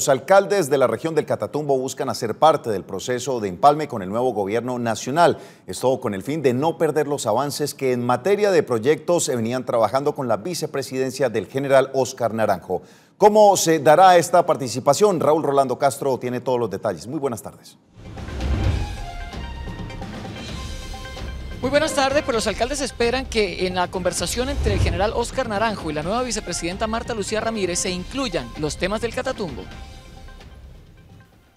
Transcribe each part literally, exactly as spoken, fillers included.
Los alcaldes de la región del Catatumbo buscan hacer parte del proceso de empalme con el nuevo gobierno nacional. Esto con el fin de no perder los avances que en materia de proyectos se venían trabajando con la vicepresidencia del general Oscar Naranjo. ¿Cómo se dará esta participación? Raúl Rolando Castro tiene todos los detalles. Muy buenas tardes. Muy buenas tardes, pues los alcaldes esperan que en la conversación entre el general Oscar Naranjo y la nueva vicepresidenta Marta Lucía Ramírez se incluyan los temas del Catatumbo.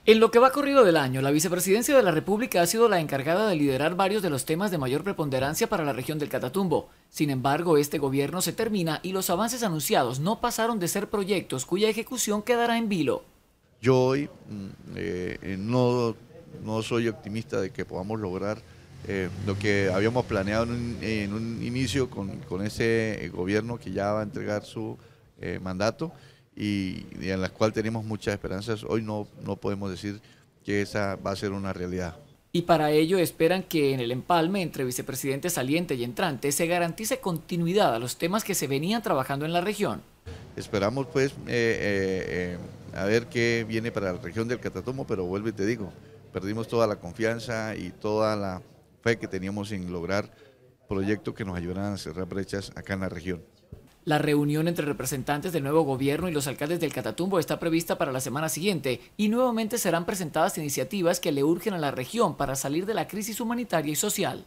En lo que va corrido del año, la vicepresidencia de la República ha sido la encargada de liderar varios de los temas de mayor preponderancia para la región del Catatumbo. Sin embargo, este gobierno se termina y los avances anunciados no pasaron de ser proyectos cuya ejecución quedará en vilo. Yo hoy eh, no, no soy optimista de que podamos lograr Eh, lo que habíamos planeado en un, en un inicio con, con ese gobierno que ya va a entregar su eh, mandato y, y en la cual tenemos muchas esperanzas. Hoy no, no podemos decir que esa va a ser una realidad. Y para ello esperan que en el empalme entre vicepresidente saliente y entrante se garantice continuidad a los temas que se venían trabajando en la región. Esperamos pues eh, eh, eh, a ver qué viene para la región del Catatumbo, pero vuelvo y te digo, perdimos toda la confianza y toda la fe que teníamos en lograr proyectos que nos ayudaran a cerrar brechas acá en la región. La reunión entre representantes del nuevo gobierno y los alcaldes del Catatumbo está prevista para la semana siguiente y nuevamente serán presentadas iniciativas que le urgen a la región para salir de la crisis humanitaria y social.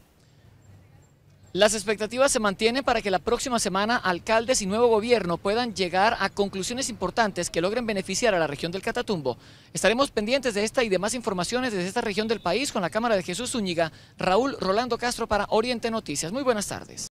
Las expectativas se mantienen para que la próxima semana alcaldes y nuevo gobierno puedan llegar a conclusiones importantes que logren beneficiar a la región del Catatumbo. Estaremos pendientes de esta y demás informaciones desde esta región del país con la cámara de Jesús Zúñiga, Raúl Rolando Castro para Oriente Noticias. Muy buenas tardes.